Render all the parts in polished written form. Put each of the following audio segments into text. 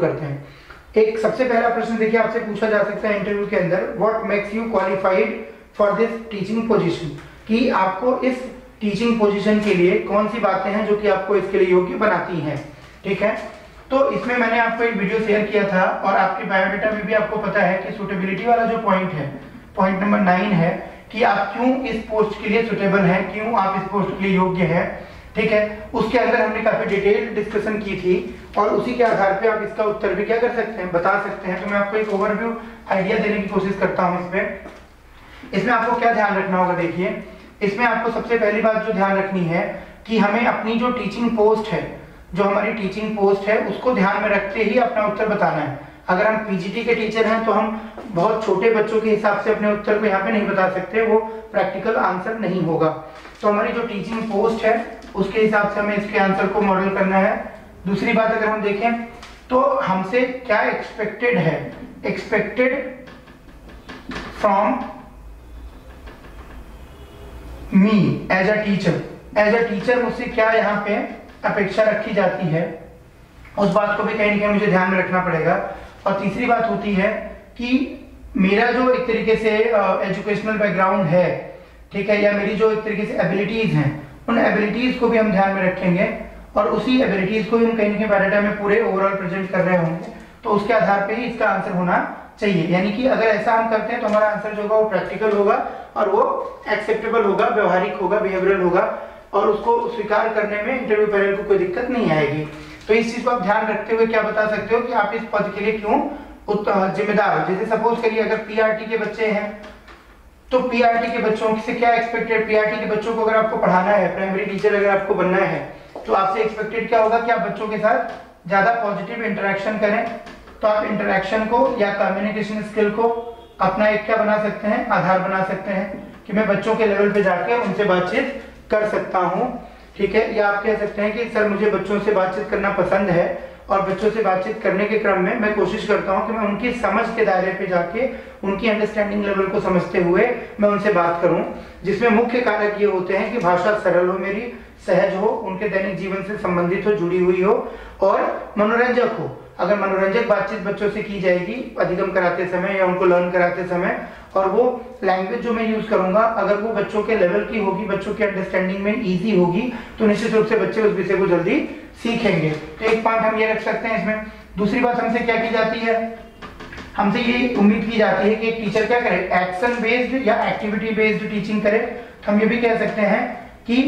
करते हैं। एक सबसे पहला प्रश्न देखिए आपसे पूछा जा सकता है इंटरव्यू के अंदर, what makes you qualified for this teaching position, कि आपको इस टीचिंग पोजीशन के लिए कौन सी बातें हैं जो कि आपको इसके लिए योग्य बनाती हैं। ठीक है, तो इसमें मैंने आपको एक वीडियो शेयर किया था और आपके बायोडाटा में भी आपको पता है कि सुटेबिलिटी वाला जो पॉइंट है, पॉइंट नंबर 9 है कि आप क्यों इस पोस्ट के लिए सुटेबल हैं, क्यों आप इस पोस्ट के लिए योग्य हैं। ठीक है, उसके अंदर हमने काफी डिटेल डिस्कशन की थी और उसी के आधार पे आप इसका उत्तर भी क्या कर सकते हैं, बता सकते हैं। तो मैं आपको एक ओवरव्यू आइडिया देने की कोशिश करता हूं। इसमें आपको क्या ध्यान रखना होगा, देखिए इसमें आपको सबसे पहली बात जो ध्यान रखनी है कि हमें अपनी जो टीचिंग पोस्ट है, जो हमारी टीचिंग पोस्ट है, उसको ध्यान में रखते ही अपना उत्तर बताना है। अगर हम पीजीटी के टीचर हैं तो हम बहुत छोटे बच्चों के हिसाब से अपने उत्तर को यहाँ पे नहीं बता सकते, वो प्रैक्टिकल आंसर नहीं होगा। तो हमारी जो टीचिंग पोस्ट है उसके हिसाब से हमें इसके आंसर को मॉडल करना है। दूसरी बात अगर हम देखें तो हमसे क्या एक्सपेक्टेड है, expected from me as a teacher, as a teacher मुझसे क्या यहाँ पे अपेक्षा रखी जाती है, उस बात को भी कहीं ना कहीं मुझे ध्यान में रखना पड़ेगा। और तीसरी बात होती है कि मेरा जो एक तरीके से एजुकेशनल बैकग्राउंड है, ठीक है, या मेरी जो एक तरीके से एबिलिटीज हैं, उन एबिलिटीज को भी हम ध्यान में रखेंगे और उसी एबिलिटीज को भी हम कहीं ना कहीं बायोडाटा में पूरे ओवरऑल प्रेजेंट कर रहे होंगे, तो उसके आधार पे ही इसका आंसर होना चाहिए। यानी कि अगर ऐसा हम करते हैं तो हमारा आंसर जो होगा वो प्रैक्टिकल होगा और वो एक्सेप्टेबल होगा, व्यवहारिक होगा, बिहेवियरल होगा और उसको स्वीकार करने में इंटरव्यू पैनल को कोई दिक्कत नहीं आएगी। तो इस चीज को आप ध्यान रखते हुए क्या बता सकते हो कि आप इस पद के लिए क्यों जिम्मेदार हो। जैसे सपोज करिए अगर पीआरटी के बच्चे हैं तो पीआरटी के बच्चों से क्या एक्सपेक्टेड, पीआरटी के बच्चों को अगर आपको पढ़ाना है, प्राइमरी टीचर अगर आपको बनना है, तो आपसे एक्सपेक्टेड क्या होगा कि आप बच्चों के साथ ज्यादा पॉजिटिव इंटरेक्शन करें। तो आप इंटरेक्शन को या कम्युनिकेशन स्किल को अपना एक क्या बना सकते हैं, आधार बना सकते हैं कि मैं बच्चों के लेवल पे जाके उनसे बातचीत कर सकता हूँ। ठीक है, या आप कह सकते हैं कि सर मुझे बच्चों से बातचीत करना पसंद है और बच्चों से बातचीत करने के क्रम में मैं कोशिश करता हूँ कि मैं उनकी समझ के दायरे पे जाके उनकी अंडरस्टैंडिंग लेवल को समझते हुए मैं उनसे बात करूँ, जिसमें मुख्य कारक ये होते हैं कि भाषा सरल हो, मेरी सहज हो, उनके दैनिक जीवन से संबंधित हो, जुड़ी हुई हो और मनोरंजक हो। अगर मनोरंजक बातचीत बच्चों से की जाएगी अधिगम कराते समय या उनको लर्न कराते समय, और वो लैंग्वेज जो मैं यूज करूंगा अगर वो बच्चों के लेवल की होगी, बच्चों के अंडरस्टैंडिंग में इजी होगी, तो निश्चित रूप से बच्चे उस विषय को जल्दी सीखेंगे। तो एक पॉइंट हम ये रख सकते हैं इसमें। दूसरी बात हमसे क्या की जाती है, हमसे ये उम्मीद की जाती है कि एक टीचर क्या करे, एक्शन बेस्ड या एक्टिविटी बेस्ड टीचिंग करे। तो हम ये भी कह सकते हैं कि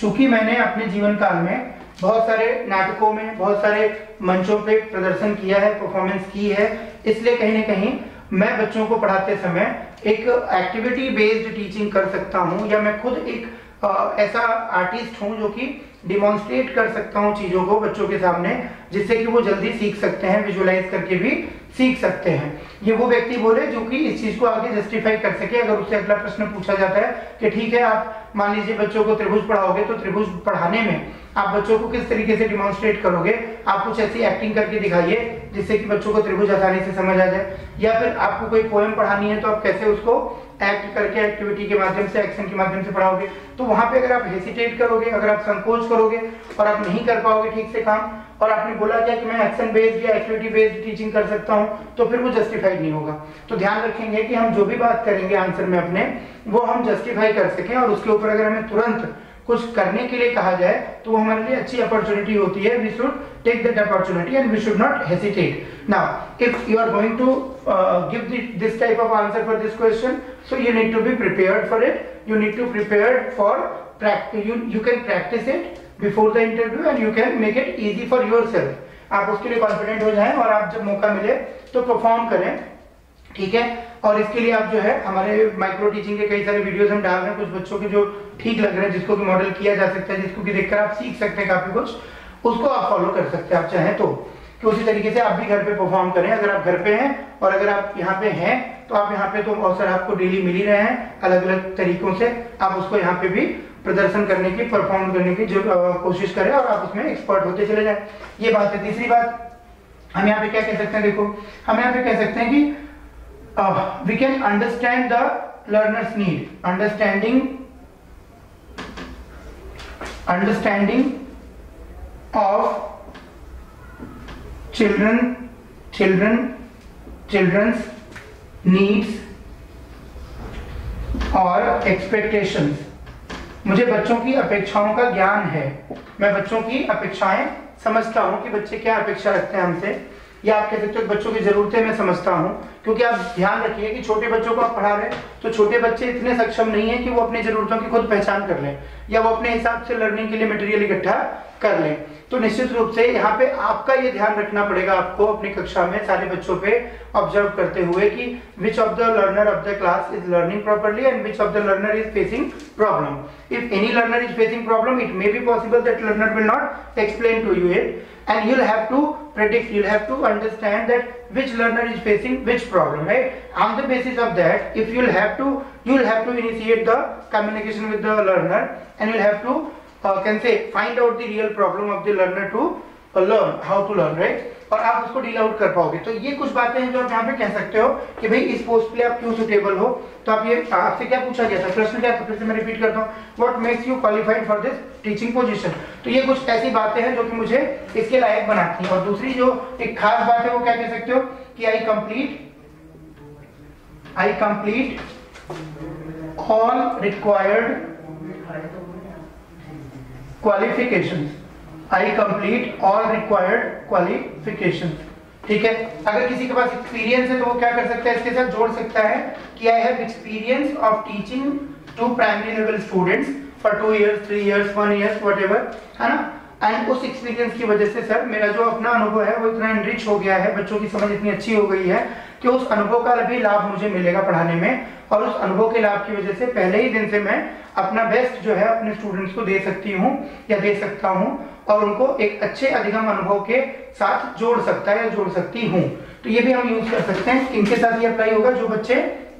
चूंकि मैंने अपने जीवन काल में बहुत सारे नाटकों में, बहुत सारे मंचों पे प्रदर्शन किया है, परफॉर्मेंस की है, इसलिए कहीं ना कहीं मैं बच्चों को पढ़ाते समय एक एक्टिविटी बेस्ड टीचिंग कर सकता हूँ, या मैं खुद एक ऐसा आर्टिस्ट हूँ जो कि डिमॉन्स्ट्रेट कर सकता हूँ चीज़ों को बच्चों के सामने, जिससे कि वो जल्दी सीख सकते हैं, विजुअलाइज करके भी सीख सकते हैं। ये वो व्यक्ति बोले जो कि इस चीज को आगे जस्टिफाई कर सके। अगर उससे अगला प्रश्न पूछा जाता है कि ठीक है आप मान लीजिए बच्चों को त्रिभुज पढ़ाओगे, तो त्रिभुज पढ़ाने में आप बच्चों को किस तरीके से डिमॉन्स्ट्रेट करोगे, आप कुछ ऐसी एक्टिंग करके दिखाइए जिससे कि बच्चों को त्रिभुज आसानी से समझ आ जाए। या फिर आपको कोई पोएम पढ़ानी है तो आप कैसे उसको एक्ट करके, एक्टिविटी के माध्यम से, एक्शन के माध्यम से पढ़ाओगे। तो वहां पे अगर आप हेसिटेट करोगे, अगर आप संकोच करोगे और आप नहीं कर पाओगे ठीक से काम, और आपने बोला क्या कि मैं एक्शन बेस्ड या एक्टिविटी बेस्ड टीचिंग कर सकता हूँ, तो फिर वो जस्टिफाइड नहीं होगा। तो ध्यान रखेंगे कि हम जो भी बात करेंगे आंसर में अपने, वो हम जस्टिफाई कर सकें और उसके ऊपर अगर हमें तुरंत कुछ करने के लिए कहा जाए तो वो हमारे लिए अच्छी अपॉर्चुनिटी होती है। We should take that opportunity and we should not hesitate. Now if you are going to give this type of answer for this question, so you need to be prepared for it, you need to prepare for practice, you can practice it before the interview and you can make it easy for yourself। आप उसके लिए confident हो जाएं और आप जब मौका मिले तो परफॉर्म करें। ठीक है, और इसके लिए आप जो है हमारे माइक्रो टीचिंग के कई सारे वीडियोस हम डाल रहे हैं, कुछ बच्चों के जो ठीक लग रहे हैं, जिसको कि मॉडल किया जा सकता है, जिसको कि देखकर आप सीख सकते हैं काफी कुछ, उसको आप फॉलो कर सकते हैं आप चाहें तो। कि उसी तरीके से आप भी घर पे परफॉर्म करें। अगर आप घर पे हैं और अगर आप यहाँ पे हैं तो आप यहाँ पे तो अवसर आपको डेली मिल ही रहे हैं, अलग अलग तरीकों से आप उसको यहाँ पे भी प्रदर्शन करने की, परफॉर्म करने की जो कोशिश करें और आप उसमें एक्सपर्ट होते चले जाएं। ये बात है। तीसरी बात हम यहाँ पे क्या कह सकते हैं, देखो हम यहाँ पे कह सकते हैं कि we can understand the learners need, understanding of children children's needs और expectations. मुझे बच्चों की अपेक्षाओं का ज्ञान है, मैं बच्चों की अपेक्षाएं समझता हूँ कि बच्चे क्या अपेक्षा रखते हैं हमसे, या आप कह सकते हो बच्चों की जरूरतें मैं समझता हूँ, क्योंकि आप ध्यान रखिए कि छोटे बच्चों को आप पढ़ा रहे हैं तो छोटे बच्चे इतने सक्षम नहीं है कि वो अपनी जरूरतों की खुद पहचान कर लें या वो अपने हिसाब से लर्निंग के लिए मटेरियल इकट्ठा कर लें. तो निश्चित रूप से यहाँ पे आपका ये ध्यान रखना पड़ेगा आपको अपनी कक्षा में सारे बच्चों पे ऑब्जर्व करते हुए कि which of the learner of the class is learning properly and which of the learner is facing problem. If any learner is facing problem it may be possible that learner will not explain to you it and you'll have to predict, you'll have to understand that which learner is facing which problem, right? On the basis of that, if you'll have to initiate the communication with the learner and you'll have to can say find out the real problem of the learner to learn how to learn, right? और आप उसको deal out कर पाओगे. तो ये कुछ बातें हैं जो आप यहाँ पे कह सकते हो कि भाई इस पोस्ट के लिए आप क्यों सुटेबल हो. तो आप ये आपसे क्या पूछा गया था, प्रश्न क्या था, फिर से मैं रिपीट करता हूँ, what makes you qualified for this teaching position. तो ये कुछ ऐसी बातें हैं जो कि मुझे इसके लायक बनाती है. और दूसरी जो एक खास बात है वो क्या कह सकते हो कि I complete all required qualification. I complete all required qualification. ठीक है, अगर किसी के पास एक्सपीरियंस है तो वो क्या कर सकता है, इसके साथ जोड़ सकता है कि I have experience of teaching to primary level students for 2 years, 3 years, 1 year, whatever, है ना. एंड उस एक्सपीरियंस की वजह से सर मेरा जो अपना अनुभव है वो इतना एनरिच हो गया है, बच्चों की समझ इतनी अच्छी हो गई है कि उस अनुभव का भी लाभ मुझे मिलेगा पढ़ाने में, और उस अनुभव के लाभ की वजह से पहले ही दिन से मैं अपना बेस्ट जो है अपने स्टूडेंट्स को दे सकती हूँ या दे सकता हूँ और उनको एक अच्छे अधिगम अनुभव के साथ जोड़ सकता है या जोड़ सकती हूँ. तो ये भी हम यूज कर सकते हैं, इनके साथ ये अप्लाई होगा जो बच्चे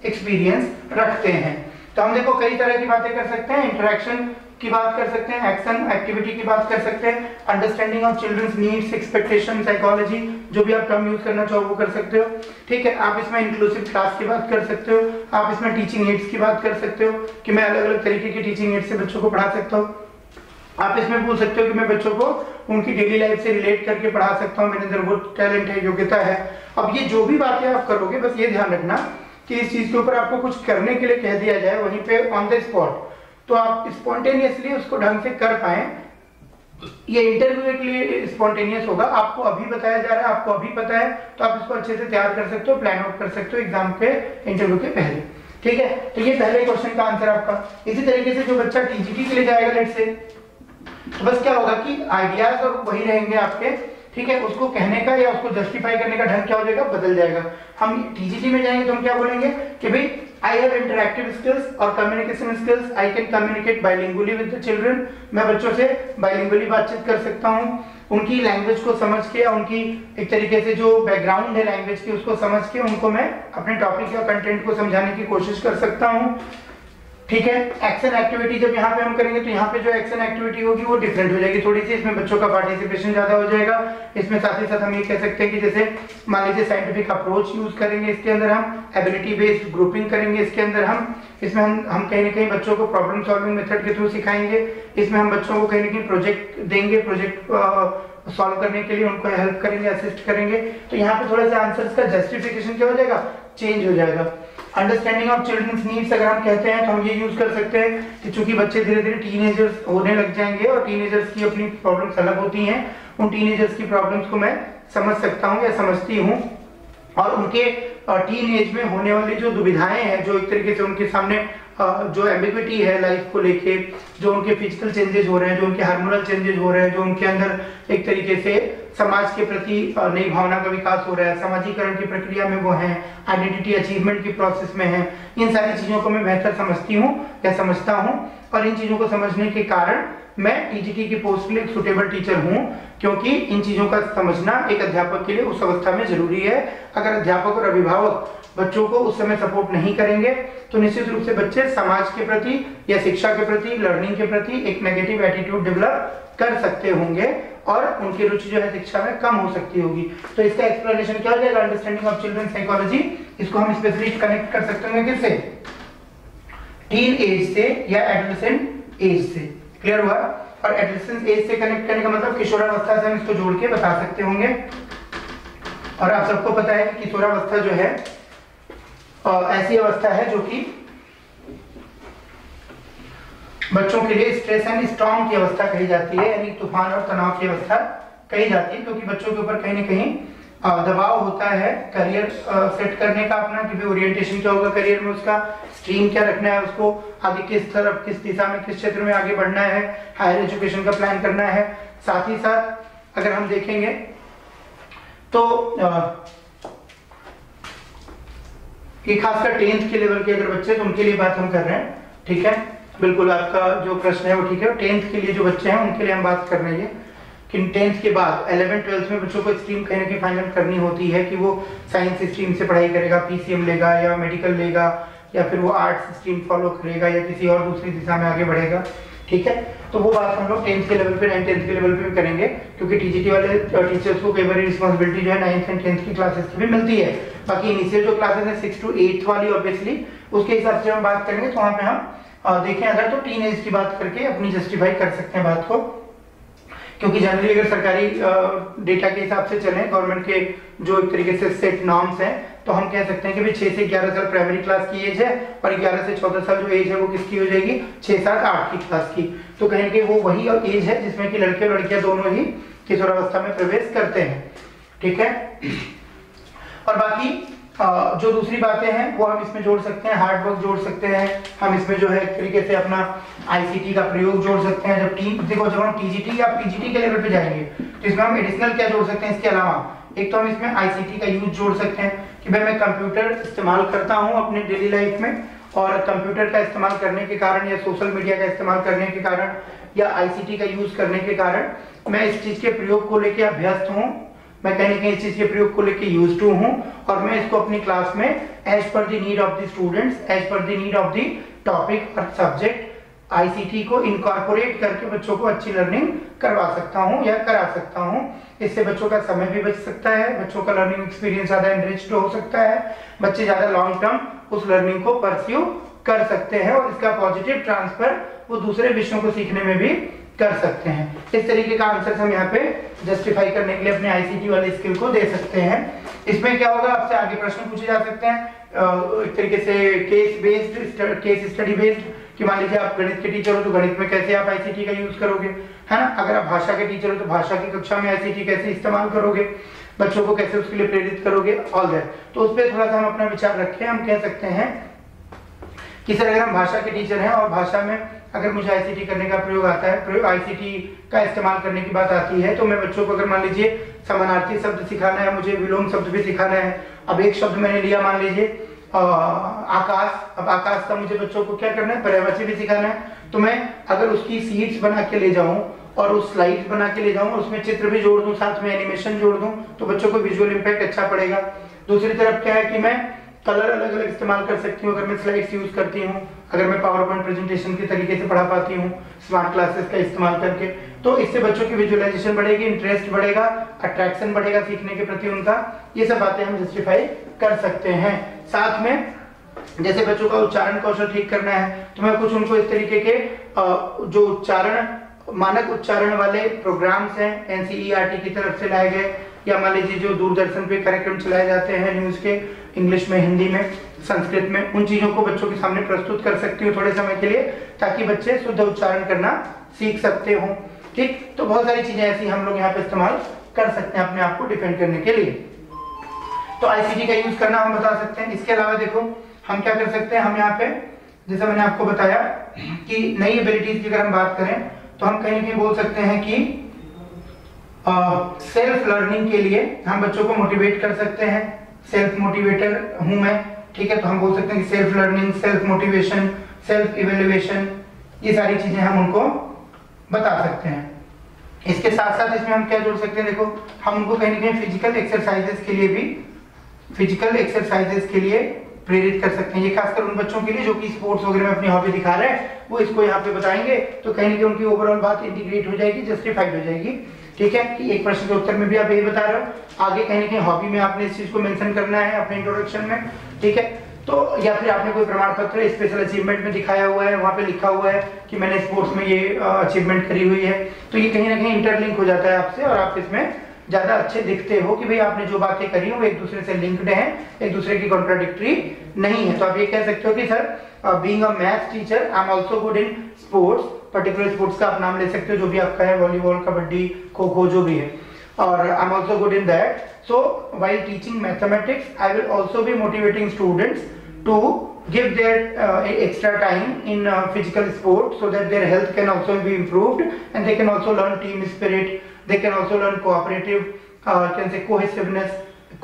एक्सपीरियंस रखते हैं. तो हम देखो कई तरह की बातें कर सकते हैं, इंटरेक्शन की बात कर सकते हैं, एक्शन एक्टिविटी की बात कर सकते हैं, understanding of children's needs, expectation, psychology, जो भी आप टर्म यूज करना चाहो वो कर सकते हो. ठीक है, आप इसमें इंक्लूसिव क्लास की बात कर सकते हो, आप इसमें टीचिंग एड्स की बात कर सकते हो कि मैं अलग अलग तरीके की टीचिंग एड्स से बच्चों को पढ़ा सकता हूँ. आप इसमें पूछ सकते हो कि मैं बच्चों को उनकी डेली लाइफ से रिलेट करके पढ़ा सकता हूँ, मेरे अंदर वो टैलेंट है, योग्यता है. अब ये जो भी बातें आप करोगे बस ये ध्यान रखना कि इस चीज के ऊपर आपको कुछ करने के लिए कह दिया जाए वहीं पे ऑन द स्पॉट, तो आप स्पॉन्टेनियसली उसको ढंग से कर पाए. ये इंटरव्यू के लिए स्पॉन्टेनियस होगा, आपको अभी बताया जा रहा है, आपको अभी पता है, तो आप इसको अच्छे से तैयार कर सकते हो, प्लान आउट कर सकते हो एग्जाम के इंटरव्यू के पहले. ठीक है, तो ये पहले क्वेश्चन का आंसर आपका. इसी तरीके से जो बच्चा टीजीटी के लिए जाएगा लेट से, तो बस क्या होगा कि आइडियाज और वही रहेंगे आपके. ठीक है, उसको कहने का या उसको जस्टिफाई करने का ढंग क्या हो जाएगा, बदल जाएगा. हम टीजीटी में जाएंगे तो हम क्या बोलेंगे कि भाई I have interactive skills और communication skills. I can communicate bilingually with the children. मैं बच्चों से bilingually बातचीत कर सकता हूँ, उनकी लैंग्वेज को समझ के, उनकी एक तरीके से जो बैकग्राउंड है लैंग्वेज की उसको समझ के उनको मैं अपने टॉपिक या कंटेंट को समझाने की कोशिश कर सकता हूँ. ठीक है, एक्शन एक्टिविटी जब यहाँ पे हम करेंगे तो यहाँ पे जो एक्शन एक्टिविटी होगी वो डिफरेंट हो जाएगी थोड़ी सी, इसमें बच्चों का पार्टिसिपेशन ज्यादा हो जाएगा. इसमें साथ ही साथ हम ये कह सकते हैं कि जैसे मान लीजिए साइंटिफिक अप्रोच यूज करेंगे, इसके अंदर हम एबिलिटी बेस्ड ग्रुपिंग करेंगे, इसके अंदर हम कहीं ना कहीं बच्चों को प्रॉब्लम सॉल्विंग मेथड के थ्रू सिखाएंगे, इसमें हम बच्चों को कहीं ना कहीं प्रोजेक्ट देंगे, प्रोजेक्ट सॉल्व करने के लिए उनको हेल्प करेंगे, असिस्ट करेंगे. तो यहाँ पे थोड़ा सा आंसर्स का जस्टिफिकेशन क्या हो जाएगा, चेंज हो जाएगा. अंडरस्टैंडिंग ऑफ चिल्ड्रंस नीड्स अगर हम कहते हैं तो हम ये यूज कर सकते हैं कि चूंकि बच्चे धीरे धीरे टीनेजर्स होने लग जाएंगे और टीनेजर्स की अपनी प्रॉब्लम्स अलग होती हैं, उन टीनेजर्स की प्रॉब्लम्स को मैं समझ सकता हूँ या समझती हूँ, और उनके टीन एज में होने वाली जो दुविधाएं हैं, जो एक तरीके से उनके सामने जो एम्बिग्विटी है लाइफ को लेके, जो उनके फिजिकल चेंजेस हो रहे हैं, जो उनके हार्मोनल चेंजेस हो रहे हैं, जो उनके अंदर एक तरीके से समाज के प्रति नई भावना का विकास हो रहा है, समाजीकरण की प्रक्रिया में वो हैं, आइडेंटिटी अचीवमेंट की प्रोसेस में हैं, इन सारी चीज़ों को मैं बेहतर समझती हूँ या समझता हूँ, और इन चीज़ों को समझने के कारण मैं टीजीटी की पोस्ट के लिए एक सुटेबल टीचर हूँ, क्योंकि इन चीज़ों का समझना एक अध्यापक के लिए उस अवस्था में जरूरी है. अगर अध्यापक और अभिभावक बच्चों को उस समय सपोर्ट नहीं करेंगे तो निश्चित रूप से बच्चे समाज के प्रति या शिक्षा के प्रति, लर्निंग के प्रति एक नेगेटिव एटीट्यूड डेवलप कर सकते होंगे और उनकी रुचि जो है शिक्षा में कम हो सकती होगी. तो इसका एक्सप्लेनेशन क्या हो जाएगा, अंडरस्टैंडिंग ऑफ चिल्ड्रन साइकोलॉजी. इसको हम स्पेशली कनेक्ट कर सकते हैं किससे, टीन एज से या एडोलेसेंट एज से. क्लियर हुआ? और एडोलेसेंट एज से कनेक्ट करने का मतलब किशोरावस्था से हम इसको जोड़ के बता सकते होंगे. और आप सबको पता है कि किशोरावस्था जो है ऐसी अवस्था है जो कि बच्चों के लिए स्ट्रेस एंड स्ट्रॉन्ग की अवस्था कही जाती है, यानी तूफान और तनाव की अवस्था कही जाती है, क्योंकि बच्चों के ऊपर कहीं ना कहीं दबाव होता है करियर सेट करने का अपना, कि ओरिएंटेशन क्या होगा करियर में, उसका स्ट्रीम क्या रखना है, उसको आगे किस तरफ किस दिशा में किस क्षेत्र में आगे बढ़ना है, हायर एजुकेशन का प्लान करना है। साथ ही साथ अगर हम देखेंगे तो ये खासकर 10th के लेवल के अगर बच्चे तो उनके लिए बात हम कर रहे हैं, ठीक है। बिल्कुल आपका जो प्रश्न है वो ठीक है, 10th के लिए जो बच्चे हैं उनके लिए हम बात कर रहे हैं कि 10th के बाद 11th 12th में बच्चों को स्ट्रीम कहीं ना कहीं फाइनल करनी होती है कि वो साइंस स्ट्रीम से पढ़ाई करेगा, PCM लेगा या मेडिकल लेगा, या फिर वो आर्ट्स स्ट्रीम फॉलो करेगा या किसी और दूसरी दिशा में आगे बढ़ेगा, ठीक है। तो वो बात हम लोग 10th के लेवल पे 9th के लेवल पे भी करेंगे, क्योंकि TGT वाले टीचर्स को कई बार रिस्पांसिबिलिटी जो है 9th एंड 10th की क्लासेस की भी मिलती है। बाकी इनिशियल जो क्लासेस है 6 to 8 वाली ऑब्वियसली उसके हिसाब से हम बात करेंगे, तो वहाँ पे हम देखें अगर तो टीन एज की बात करके अपनी जस्टिफाई कर सकते हैं बात को, क्योंकि जनरली अगर सरकारी डेटा के हिसाब से चलें, गवर्नमेंट के जो एक तरीके से सेट नॉर्म्स हैं, तो हम कह सकते हैं कि भाई 6 से 11 साल प्राइमरी क्लास की एज है और 11 से 14 साल जो एज है वो किसकी हो जाएगी 6 7 8 की क्लास की। तो कहें कि वो वही एज है जिसमें कि लड़के और लड़कियां दोनों ही किशोरावस्था में प्रवेश करते हैं, ठीक है। और बाकी जो दूसरी बातें हैं वो हम इसमें जोड़ सकते हैं, हार्ड वर्क जोड़ सकते हैं हम इसमें, जो है एक तरीके से अपना ICT का प्रयोग जोड़ सकते हैं। जब टीम देखो जब हम TGT या PGT के लेवल पे जाएंगे तो इसमें हम एडिशनल क्या जोड़ सकते हैं, इसके अलावा एक तो हम इसमें ICT का यूज जोड़ सकते हैं कि भाई मैं कंप्यूटर इस्तेमाल करता हूँ अपने डेली लाइफ में, और कंप्यूटर का इस्तेमाल करने के कारण या सोशल मीडिया का इस्तेमाल करने के कारण या ICT का यूज करने के कारण मैं इस चीज़ के प्रयोग को लेकर अभ्यस्त हूँ, मैं कहीं ना कहीं इस चीज के प्रयोग को लेके यूज्ड टू हूं, और मैं इसको अपनी क्लास में as per the need of the students, as per the need of the topic और सब्जेक्ट ICT को इनकॉर्पोरेट करके बच्चों को अच्छी लर्निंग करवा सकता हूं या करा सकता हूं। इससे बच्चों का समय भी बच सकता है, बच्चों का लर्निंग एक्सपीरियंस ज्यादा एनरिच्ड हो सकता है, बच्चे ज्यादा लॉन्ग टर्म उस लर्निंग को परस्यू कर सकते हैं, और इसका पॉजिटिव ट्रांसफर वो दूसरे विषयों को सीखने में भी कर सकते हैं। इस तरीके का आंसर हम यहाँ पे जस्टिफाई करने के लिए अपने ICT वाले स्किल को दे सकते हैं। इसमें क्या होगा, आपसे आगे प्रश्न पूछे जा सकते हैं एक तरीके से केस स्टडी बेस्ड कि मान लीजिए आप गणित के टीचर हो तो गणित में कैसे आप ICT का यूज करोगे, है ना। अगर आप भाषा के टीचर हो तो भाषा की कक्षा में ICT कैसे इस्तेमाल करोगे, बच्चों को कैसे उसके लिए प्रेरित करोगे, ऑल दैट। तो उस पर थोड़ा सा हम अपना विचार रखें। हम कह सकते हैं कि सर अगर हम भाषा के टीचर हैं और भाषा में अगर मुझे ICT करने का प्रयोग आता है, ICT का इस्तेमाल करने की बात आती है, तो मैं बच्चों को अगर मान लीजिए समानार्थी शब्द सिखाना है, मुझे विलोम शब्द भी सिखाना है। अब एक शब्द मैंने लिया मान लीजिए आकाश, अब आकाश का मुझे बच्चों को क्या करना है, पर्यायवाची भी सिखाना है, तो मैं अगर उसकी सीट्स बना के ले जाऊं और उस स्लाइड बना के ले जाऊं और उसमें चित्र भी जोड़ दूं, साथ में एनिमेशन जोड़ दूं, तो बच्चों को विजुअल इम्पैक्ट अच्छा पड़ेगा। दूसरी तरफ क्या है कि मैं कलर अलग अलग इस्तेमाल कर सकती हूँ, अगर मैं स्लाइड्स यूज करती हूँ, अगर मैं PowerPoint प्रेजेंटेशन के तरीके से पढ़ा पाती हूँ स्मार्ट क्लासेस का इस्तेमाल करके, तो इससे बच्चों की विजुअलाइजेशन बढ़ेगी, इंटरेस्ट बढ़ेगा, अट्रैक्शन बढ़ेगा सीखने के प्रति उनका। ये सब बातें हम जस्टिफाई कर सकते हैं। साथ में जैसे बच्चों का उच्चारण कौशल ठीक करना है तो मैं कुछ उनको इस तरीके के जो उच्चारण मानक उच्चारण वाले प्रोग्राम्स हैं NCERT की तरफ से लाए गए, या मान लीजिए जो दूरदर्शन पे कार्यक्रम चलाए जाते हैं न्यूज के, इंग्लिश में, हिंदी में, संस्कृत में, उन चीजों को बच्चों के सामने प्रस्तुत कर सकती हूँ थोड़े समय के लिए, ताकि बच्चे शुद्ध उच्चारण करना सीख सकते हों, ठीक। तो बहुत सारी चीजें ऐसी हम लोग यहाँ पे इस्तेमाल कर सकते हैं अपने आप को डिफेंड करने के लिए। तो ICT का यूज करना हम बता सकते हैं। इसके अलावा देखो हम क्या कर सकते हैं, हम यहाँ पे जैसा मैंने आपको बताया कि नई एबिलिटीज की अगर हम बात करें तो हम कहीं भी बोल सकते हैं कि सेल्फ लर्निंग के लिए हम बच्चों को मोटिवेट कर सकते हैं। सेल्फ मोटिवेटर हूं मैं, ठीक है, तो हम बोल सकते हैं कि self learning, self motivation, self evaluation, ये सारी चीजें हम उनको बता सकते हैं। इसके साथ साथ इसमें हम क्या जोड़ सकते हैं, देखो हम उनको कहीं ना कहीं फिजिकल एक्सरसाइजेस के लिए प्रेरित कर सकते हैं। ये खासकर उन बच्चों के लिए जो कि स्पोर्ट्स वगैरह में अपनी हॉबी दिखा रहे हैं, वो इसको यहाँ पे बताएंगे तो कहीं ना कहीं उनकी ओवरऑल बात इंटीग्रेट हो जाएगी, जस्टिफाइड हो जाएगी, ठीक है। कि एक प्रश्न के उत्तर में भी आप यही बता रहे हो, आगे कहीं ना कहीं हॉबी में आपने इस चीज को मेंशन करना है अपने इंट्रोडक्शन में, ठीक है। तो या फिर आपने कोई प्रमाण पत्र स्पेशल अचीवमेंट में दिखाया हुआ है, वहाँ पे लिखा हुआ है कि मैंने स्पोर्ट्स में ये अचीवमेंट करी हुई है, तो ये कहीं ना कहीं इंटरलिंक हो जाता है आपसे और आप इसमें ज्यादा अच्छे दिखते हो कि भाई आपने जो बातें करी हो वो एक दूसरे से लिंक्ड हैं, एक दूसरे की कॉन्ट्राडिक्टरी नहीं है। तो आप ये कह सकते हो कि sir being a maths teacher I am also good in sports, particular sports का आप नाम ले सकते हो जो भी आपका है, वॉलीबॉल, कबड्डी, खो खो जो भी है, और I am also good in that. So while teaching mathematics I will also be motivating students to give their extra time in physical sport so that their health can also be improved and they can also learn team spirit, they can also learn cooperative can say cohesiveness,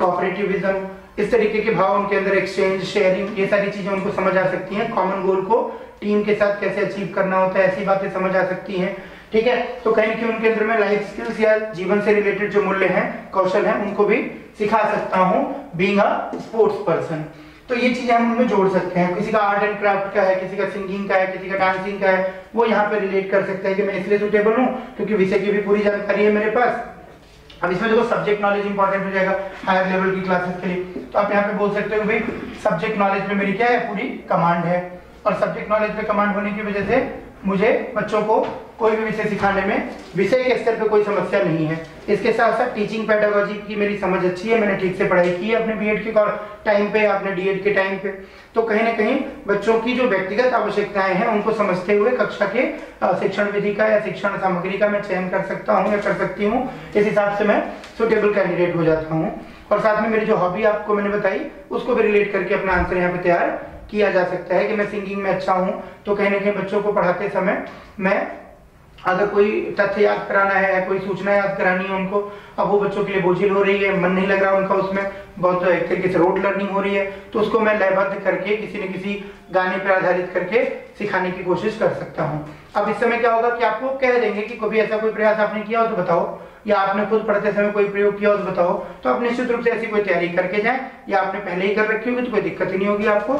cooperativism, इस तरीके के भाव उनके अंदर exchange, sharing, ये सारी चीजें उनको समझ आ सकती हैं। common goal को team के साथ कैसे achieve करना होता है, ऐसी बातें समझ आ सकती हैं, ठीक है। तो कहीं ना कहीं उनके अंदर में लाइफ स्किल्स या जीवन से रिलेटेड जो मूल्य हैं, कौशल हैं, उनको भी सिखा सकता हूँ being a sports person। तो ये चीजें हम उनमें जोड़ सकते हैं। किसी का आर्ट एंड क्राफ्ट का है, किसी का सिंगिंग का है, किसी का डांसिंग का है, वो यहाँ पे रिलेट कर सकते हैं कि मैं इसलिए सुटेबल हूँ क्योंकि विषय की भी पूरी जानकारी है मेरे पास। अब इसमें देखो सब्जेक्ट नॉलेज इंपॉर्टेंट हो जाएगा हायर लेवल की क्लासेस के लिए। तो आप यहाँ पे बोल सकते हो कि भाई सब्जेक्ट नॉलेज में मेरी क्या है, पूरी कमांड है, और सब्जेक्ट नॉलेज में कमांड होने की वजह से मुझे बच्चों को कोई भी विषय सिखाने में विषय के स्तर पे कोई समस्या नहीं है। इसके साथ साथ टीचिंग पेडागोजी की मेरी समझ अच्छी है, मैंने ठीक से पढ़ाई की है अपने बीएड के टाइम पे, अपने डीएड के टाइम पे। तो कहीं ना कहीं बच्चों की जो व्यक्तिगत आवश्यकताएं हैं उनको समझते हुए कक्षा के शिक्षण विधि का या शिक्षण सामग्री का मैं चयन कर सकता हूँ या कर सकती हूँ। इस हिसाब से मैं सुटेबल कैंडिडेट हो जाता हूँ। और साथ में मेरी जो हॉबी आपको मैंने बताई उसको भी रिलेट करके अपना आंसर यहाँ पे तैयार किया जा सकता है कि मैं सिंगिंग में अच्छा हूँ, तो कहीं ना कहीं बच्चों को पढ़ाते समय मैं अगर कोई तथ्य याद कराना है, कोई सूचना याद करानी है उनको, अब वो बच्चों के लिए बोझिल हो रही है, मन नहीं लग रहा उनका, उसमें बहुत एक तरीके से रोट लर्निंग हो रही है, तो उसको मैं लयबद्ध करके किसी न किसी गाने पर आधारित करके सिखाने की कोशिश कर सकता हूँ। अब इस समय क्या होगा कि आपको कह देंगे कि कभी ऐसा कोई प्रयास आपने किया हो तो बताओ, या आपने खुद पढ़ते समय कोई प्रयोग किया हो तो बताओ। तो आप निश्चित रूप से ऐसी कोई तैयारी करके जाएं या आपने पहले ही कर रखी होगी तो कोई दिक्कत ही नहीं होगी आपको।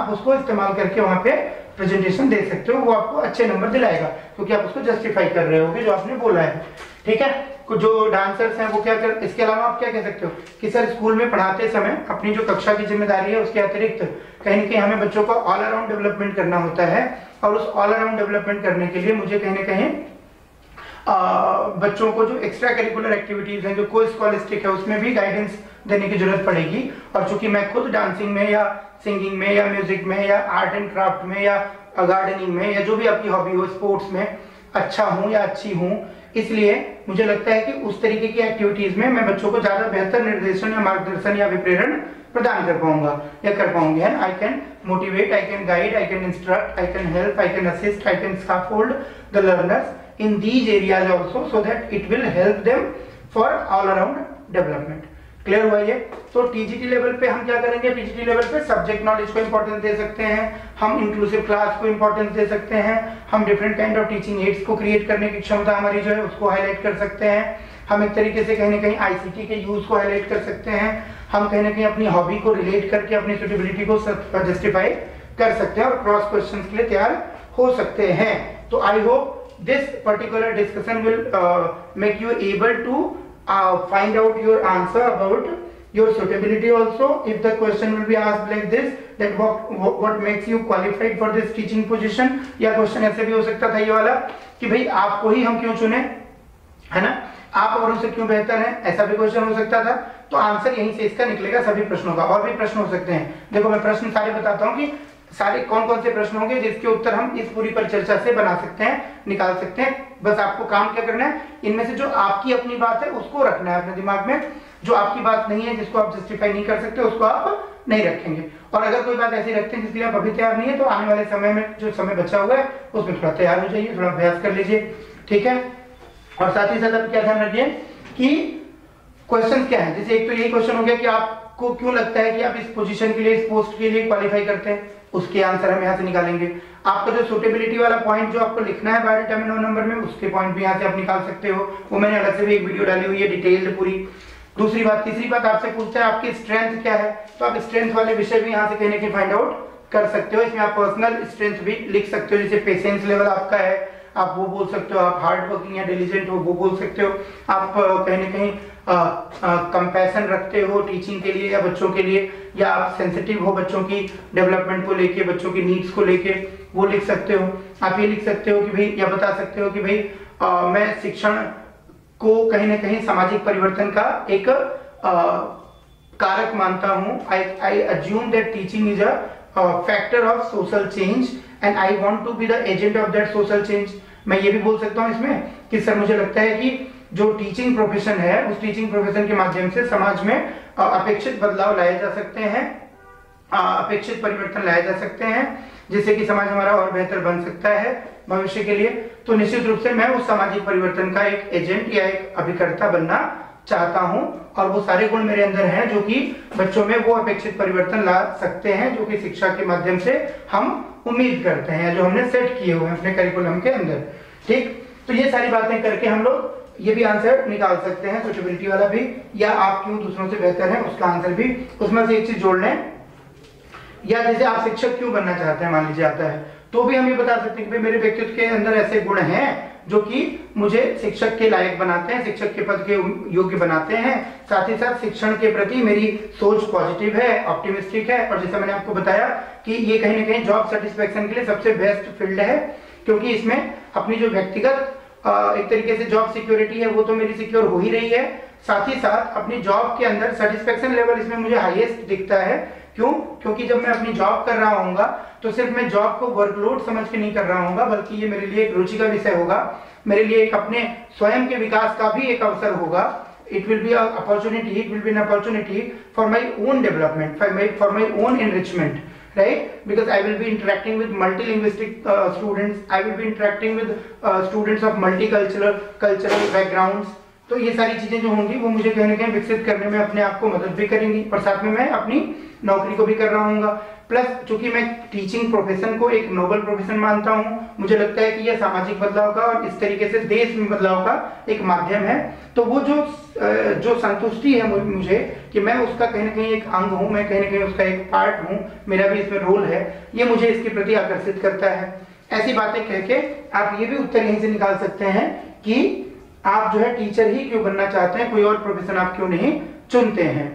आप उसको इस्तेमाल करके वहाँ पे प्रेजेंटेशन दे सकते हो, वो आपको अच्छे नंबर दिलाएगा क्योंकि आप उसको जस्टिफाई कर रहे होगे जो आपने बोला है, ठीक है। कुछ जो डांसर्स हैं वो क्या कर, इसके अलावा आप क्या कह सकते हो कि सर स्कूल में पढ़ाते समय अपनी जो कक्षा की जिम्मेदारी है उसके अतिरिक्त कहीं ना कहीं हमें बच्चों का ऑल अराउंड डेवलपमेंट करना होता है, और उस ऑल अराउंड डेवलपमेंट करने के लिए मुझे कहीं ना कहीं बच्चों को जो एक्स्ट्रा करिकुलर एक्टिविटीज हैं, जो को स्कॉलिस्टिक है, उसमें भी गाइडेंस देने की जरूरत पड़ेगी। और चूंकि मैं खुद डांसिंग में या सिंगिंग में या म्यूजिक में या आर्ट एंड क्राफ्ट में या गार्डनिंग में या जो भी आपकी हॉबी हो, स्पोर्ट्स में अच्छा हूँ या अच्छी हूँ, इसलिए मुझे लगता है कि उस तरीके की एक्टिविटीज में मैं बच्चों को ज्यादा बेहतर निर्देशन या मार्गदर्शन या विप्रेरण प्रदान कर पाऊंगा या कर पाऊंगी। I can motivate, I can guide, I can instruct, I can help, I can assist, I can scaffold the learners in these areas also so that it will help them for all around development. Clear हुआ ये? तो TGT level पे हम क्या करेंगे, TGT level पे subject knowledge को importance दे सकते हैं, हम इंक्लूसिव क्लास को इंपॉर्टेंस दे सकते हैं, हम different kind of teaching aids को क्रिएट करने की क्षमता हमारी जो है उसको हाईलाइट कर सकते हैं, हम एक तरीके से कहीं ना कहीं आईसीटी के यूज को हाईलाइट कर सकते हैं, हम कहीं ना कहीं अपनी हॉबी को रिलेट करके अपनी सुटेबिलिटी को जस्टिफाई कर सकते हैं और क्रॉस क्वेश्चन के लिए तैयार हो सकते हैं। तो I hope this particular discussion will make you able to find out your answer about your suitability also. If the question will be asked like this, that what makes you qualified for this teaching position, या question ऐसे भी हो सकता था ये वाला कि भाई आपको ही हम क्यों चुने, है ना, आप औरों से क्यों बेहतर हैं, ऐसा भी क्वेश्चन हो सकता था। तो आंसर यहीं से इसका निकलेगा सभी प्रश्नों का। और भी प्रश्न हो सकते हैं, देखो मैं प्रश्न सारे बताता हूँ कि सारे कौन कौन से प्रश्न होंगे जिसके उत्तर हम इस पूरी परिचर्चा से बना सकते हैं, निकाल सकते हैं। बस आपको काम क्या करना है, इनमें से जो आपकी अपनी बात है उसको रखना है अपने दिमाग में, जो आपकी बात नहीं है, जिसको आप जस्टिफाई नहीं कर सकते, उसको आप नहीं रखेंगे। और अगर कोई बात ऐसी रखते हैं जिसके लिए आप अभी तैयार नहीं है, तो आने वाले समय में जो समय बचा हुआ है उसमें थोड़ा तैयार हो जाइए, थोड़ा अभ्यास कर लीजिए, ठीक है। और साथ ही साथ आप क्या ध्यान रखिए कि क्वेश्चन क्या है, जैसे एक तो यही क्वेश्चन हो गया कि आपको क्यों लगता है कि आप इस पोजीशन के लिए, इस पोस्ट के लिए क्वालिफाई करते हैं, उसके आंसर हम यहाँ से निकालेंगे। आपका जो सुटेबिलिटी वाला पॉइंट जो आपको लिखना है बायोडेटा नंबर में, उसके पॉइंट भी यहाँ से आप निकाल सकते हो, वो मैंने अलग से भी एक वीडियो डाली हुई है डिटेल्ड पूरी। दूसरी बात, तीसरी बात आपसे पूछता है आपकी स्ट्रेंथ क्या है, तो आप स्ट्रेंथ वाले विषय भी यहाँ से कहने के फाइंड आउट कर सकते हो। इसमें आप पर्सनल स्ट्रेंथ भी लिख सकते हो, जैसे पेशेंस लेवल आपका है आप वो बोल सकते हो, आप हार्ड वर्किंग या डिलीजेंट हो वो बोल सकते हो, आप कहीं ना कहीं कंपैशन रखते हो टीचिंग के लिए या बच्चों के लिए, या आप सेंसिटिव हो बच्चों की डेवलपमेंट को लेके, बच्चों की नीड्स को लेके, वो लिख सकते हो। आप ये लिख सकते हो कि भाई, या बता सकते हो कि भाई मैं शिक्षण को कहीं ना कहीं सामाजिक परिवर्तन का एक कारक मानता हूं। I assume that teaching is a factor of social change and I want to be the agent of that social change। मैं ये भी बोल सकता हूं इसमें कि सर मुझे लगता है कि जो टीचिंग प्रोफेशन है उस टीचिंग प्रोफेशन के माध्यम से समाज में अपेक्षित बदलाव लाए जा सकते हैं, अपेक्षित परिवर्तन लाए जा सकते हैं, जिससे कि समाज हमारा और बेहतर बन सकता है भविष्य के लिए। तो निश्चित रूप से मैं उस सामाजिक परिवर्तन का एक एजेंट या एक अभिकर्ता बनना चाहता हूं और वो सारे गुण मेरे अंदर हैं जो कि बच्चों में वो अपेक्षित परिवर्तन ला सकते हैं जो कि शिक्षा के माध्यम से हम उम्मीद करते हैं, जो हमने सेट किए हुए हैं अपने करिकुलम के अंदर। ठीक, तो ये सारी बातें करके हम लोग ये भी आंसर निकाल सकते हैं, सोचेबिलिटी वाला भी, या आप क्यों दूसरों से बेहतर हैं उसका आंसर भी। उसमें से एक चीज जोड़ लें, या जैसे आप शिक्षक क्यों बनना चाहते हैं मान लीजिए आता है, तो भी हम ये बता सकते हैं कि मेरे व्यक्तित्व के अंदर ऐसे गुण हैं जो कि मुझे शिक्षक के लायक बनाते हैं, शिक्षक के पद के योग्य बनाते हैं। साथ ही साथ शिक्षण के प्रति मेरी सोच पॉजिटिव है, ऑप्टिमिस्टिक है, और जैसा मैंने आपको बताया कि ये कहीं ना कहीं जॉब सेटिस्फेक्शन के लिए सबसे बेस्ट फील्ड है, क्योंकि इसमें अपनी जो व्यक्तिगत एक तरीके से जॉब सिक्योरिटी है वो तो मेरी सिक्योर हो ही रही है, साथ ही साथ अपनी जॉब के अंदर सेटिस्फेक्शन लेवल इसमें मुझे हाईएस्ट दिखता है। क्यों? क्योंकि जब मैं अपनी जॉब कर रहा हूँ तो सिर्फ मैं जॉब को वर्कलोड समझ के नहीं कर रहा हूँ, बल्कि ये मेरे लिए एक रुचि का विषय होगा, मेरे लिए एक अपने स्वयं के विकास का भी एक अवसर होगा। It will be a opportunity, it will be an opportunity for my own development, for my own enrichment, right? Because I will be interacting with multilinguistic students, I will be interacting with students of multicultural backgrounds। तो ये सारी चीजें जो होंगी वो मुझे कहीं ना कहीं विकसित करने में अपने आप को मदद भी करेंगी और साथ में मैं अपनी नौकरी को भी कर रहा हूँ। प्लस चूंकि मैं टीचिंग प्रोफेशन को एक नोबल प्रोफेशन मानता हूँ, मुझे लगता है कि यह सामाजिक बदलाव का और इस तरीके से देश में बदलाव का एक माध्यम है। तो वो जो संतुष्टि है मुझे कि मैं उसका कहीं ना कहीं एक अंग हूँ, मैं कहीं ना कहीं उसका एक पार्ट हूँ, मेरा भी इसमें रोल है, ये मुझे इसके प्रति आकर्षित करता है। ऐसी बातें कह के आप ये भी उत्तर यहीं से निकाल सकते हैं कि आप जो है टीचर ही क्यों बनना चाहते हैं, कोई और प्रोफेशन आप क्यों नहीं चुनते हैं।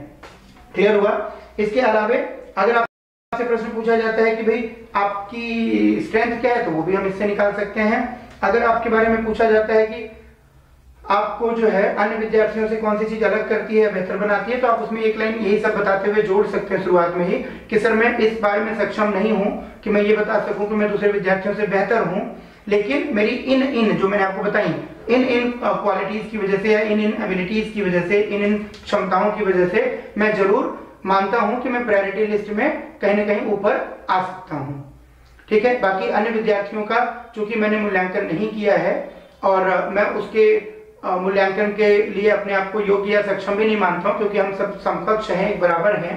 क्लियर हुआ? इसके अलावा अगर आपसे प्रश्न पूछा जाता है कि भाई आपकी स्ट्रेंथ क्या है, तो वो भी हम इससे निकाल सकते हैं। अगर आपके बारे में पूछा जाता है कि आपको जो है अन्य विद्यार्थियों से कौन सी चीज अलग करती है, बेहतर बनाती है, तो आप उसमें एक लाइन यही सब बताते हुए जोड़ सकते हैं शुरुआत में ही कि सर मैं इस बारे में सक्षम नहीं हूं कि मैं ये बता सकूं कि मैं दूसरे विद्यार्थियों से बेहतर हूं, लेकिन मेरी इन जो मैंने आपको बताई इन क्वालिटीज की वजह से या इन एबिलिटीज की वजह से, इन क्षमताओं की वजह से मैं जरूर मानता हूं कि मैं प्रायोरिटी लिस्ट में कहीं ना कहीं ऊपर आ सकता हूं। ठीक है, बाकी अन्य विद्यार्थियों का चूंकि मैंने मूल्यांकन नहीं किया है और मैं उसके मूल्यांकन के लिए अपने आप को योग्य या सक्षम भी नहीं मानता हूं, क्योंकि हम सब समकक्ष हैं, एक बराबर हैं,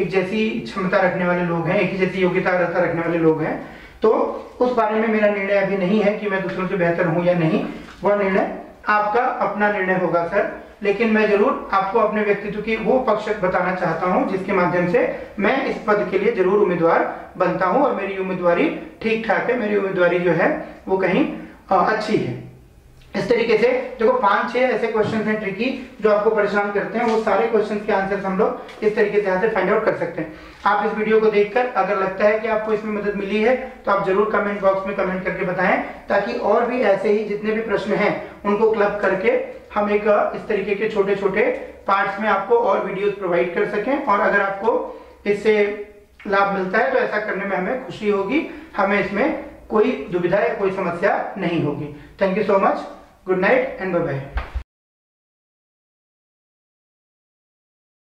एक जैसी क्षमता रखने वाले लोग हैं, एक ही जैसी योग्यता रखने वाले लोग हैं। तो उस बारे में मेरा निर्णय अभी नहीं है कि मैं दूसरों से बेहतर हूं या नहीं, वह निर्णय आपका अपना निर्णय होगा सर, लेकिन मैं जरूर आपको अपने व्यक्तित्व की वो पक्ष बताना चाहता हूं जिसके माध्यम से मैं इस पद के लिए जरूर उम्मीदवार बनता हूं और मेरी उम्मीदवारी ठीक ठाक है, मेरी उम्मीदवारी जो है वो कहीं अच्छी है। इस तरीके से देखो 5-6 ऐसे क्वेश्चंस हैं ट्रिकी जो आपको परेशान करते हैं, वो सारे क्वेश्चंस के आंसर्स हम लोग इस तरीके से यहाँ से फाइंड आउट कर सकते हैं। आप इस वीडियो को देखकर अगर लगता है कि आपको इसमें मदद मिली है तो आप जरूर कमेंट बॉक्स में कमेंट करके बताएं, ताकि और भी ऐसे ही जितने भी प्रश्न हैं उनको क्लब करके हम एक इस तरीके के छोटे छोटे पार्ट्स में आपको और वीडियोज प्रोवाइड कर सकें। और अगर आपको इससे लाभ मिलता है तो ऐसा करने में हमें खुशी होगी, हमें इसमें कोई दुविधा या कोई समस्या नहीं होगी। Thank you so much. Good night and bye-bye.